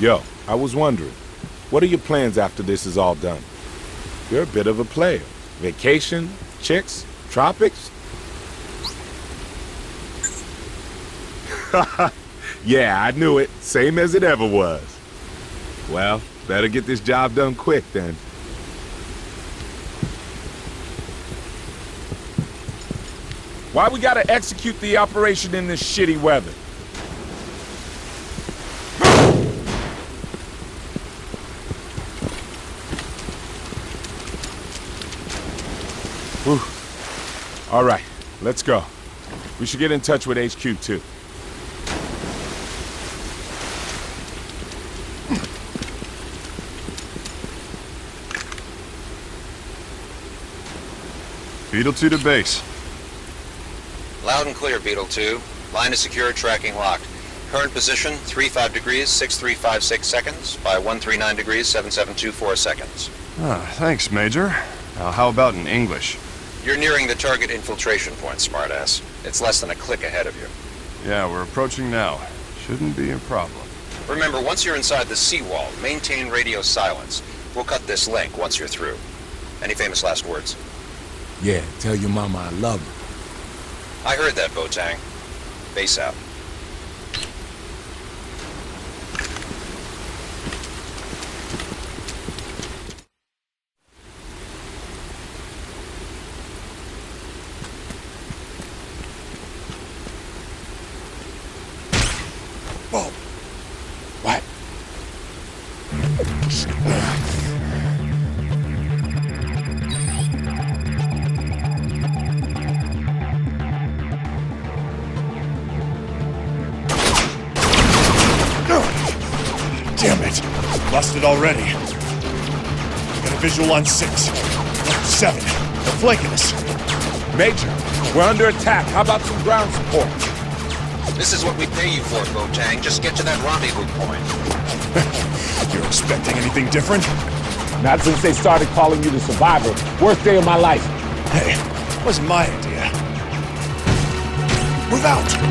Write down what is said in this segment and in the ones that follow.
Yo, I was wondering, what are your plans after this is all done? You're a bit of a player. Vacation? Chicks? Tropics? Yeah, I knew it. Same as it ever was. Well, better get this job done quick then. Why we gotta execute the operation in this shitty weather? Whew. All right, let's go. We should get in touch with HQ-2. Beetle-2 to base. Loud and clear, Beetle-2. Line is secure, tracking locked. Current position, 35 degrees, 6356 seconds by 139 degrees, 7724 seconds. Thanks, Major. Now, how about in English? You're nearing the target infiltration point, smartass. It's less than a click ahead of you. Yeah, we're approaching now. Shouldn't be a problem. Remember, once you're inside the seawall, maintain radio silence. We'll cut this link once you're through. Any famous last words? Yeah, tell your mama I love her. I heard that, Bo Tang. Base out. Whoa. What? Damn it! Busted already. Got a visual on 6, 7. They're flanking us. Major, we're under attack. How about some ground support? This is what we pay you for, Bo Tang. Just get to that rendezvous point. You're expecting anything different? Not since they started calling you the survivor. Worst day of my life. Hey, that was my idea. Move out!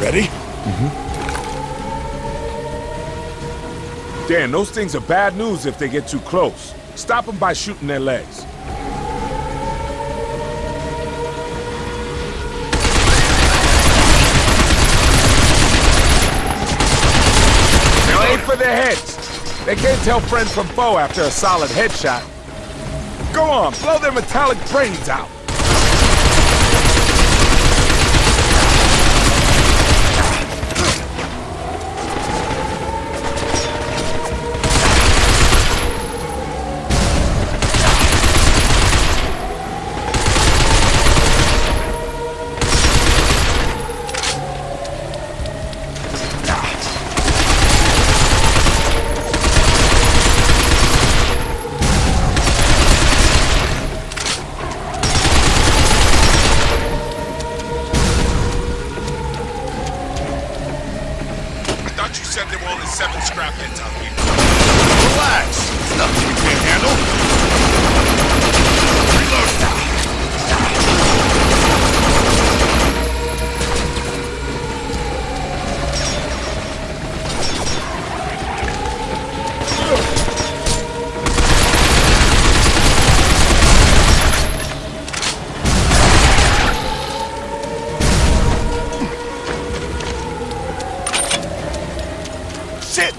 Ready? Mm-hmm. Damn, those things are bad news if they get too close. Stop them by shooting their legs. Now aim for their heads. They can't tell friend from foe after a solid headshot. Go on, blow their metallic brains out.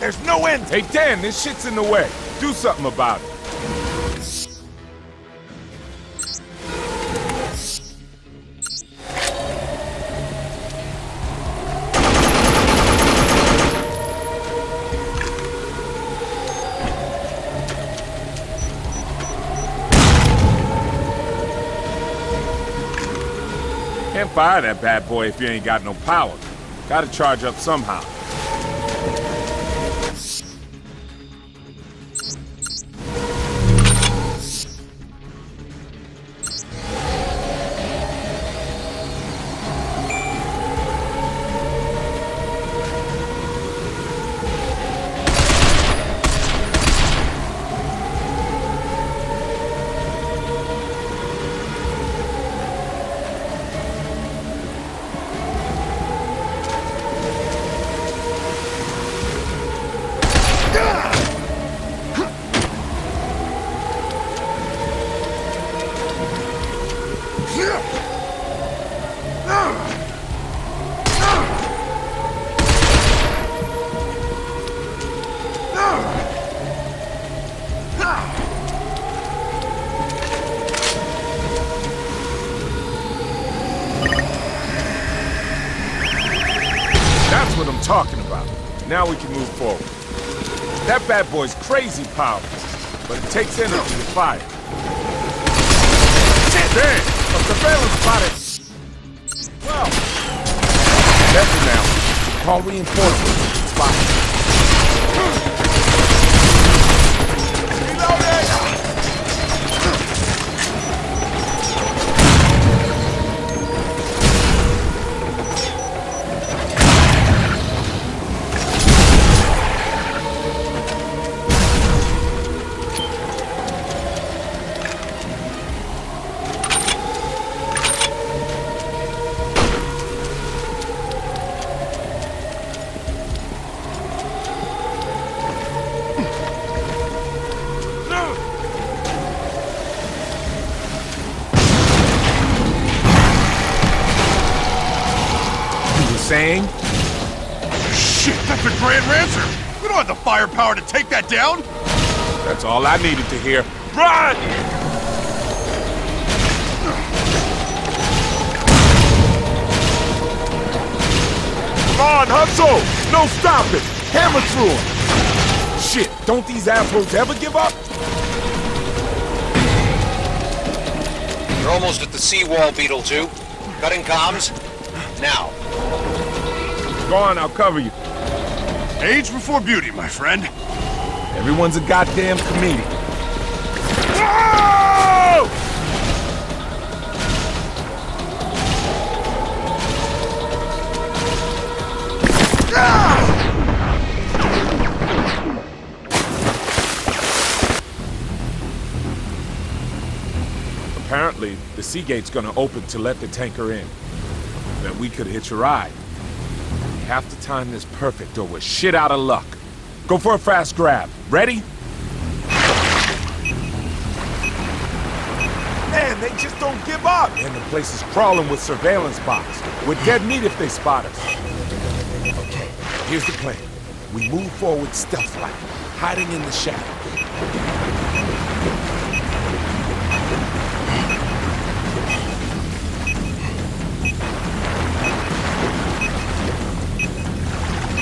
There's no end! Hey, Dan, this shit's in the way. Do something about it. Can't fire that bad boy if you ain't got no power. Gotta charge up somehow. talking about. Now we can move forward. That bad boy's crazy powerful, but it takes energy to fire. Shit! Damn! A surveillance body! Well, better now. Call reinforcements. Spot. Reloading! Saying? Shit, that's a grand ransom! We don't have the firepower to take that down! That's all I needed to hear. Run! Come on, Hudson! No stopping! Hammer through him! Shit, don't these assholes ever give up? You're almost at the seawall, Beetle-2. Cutting comms. Now. Go on, I'll cover you. Age before beauty, my friend. Everyone's a goddamn comedian. Whoa! Ah! Apparently, the sea gate's gonna open to let the tanker in. Then we could hitch a ride. Half the time is perfect, or we're shit out of luck. Go for a fast grab. Ready? Man, they just don't give up! And the place is crawling with surveillance bots. We're dead meat if they spot us. Okay, here's the plan. We move forward stealth-like, hiding in the shadow.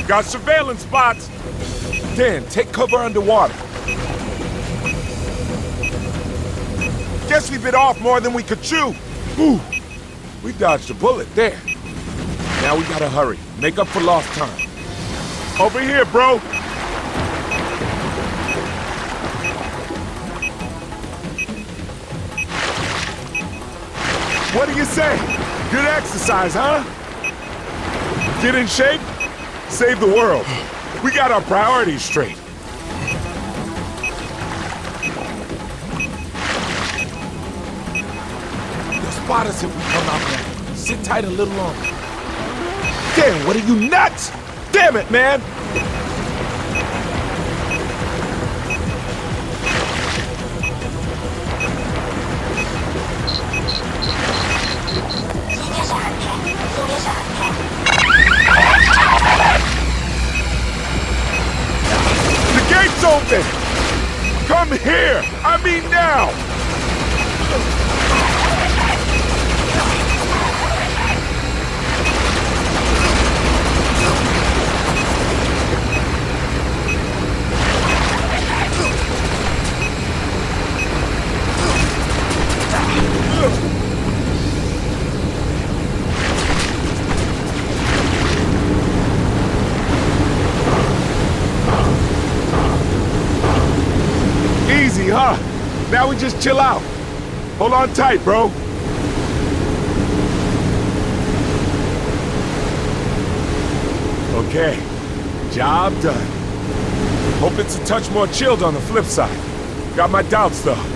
Got surveillance spots! Dan, take cover underwater. Guess we bit off more than we could chew. Ooh, we dodged a bullet there. Now we gotta hurry. Make up for lost time. Over here, bro! What do you say? Good exercise, huh? Get in shape? Save the world. We got our priorities straight. They'll spot us if we come out now. Sit tight a little longer. Damn, what are you, nuts? Damn it, man! Open! Come here! I mean now! Huh? Now we just chill out. Hold on tight, bro. Okay, job done. Hope it's a touch more chilled on the flip side. Got my doubts, though.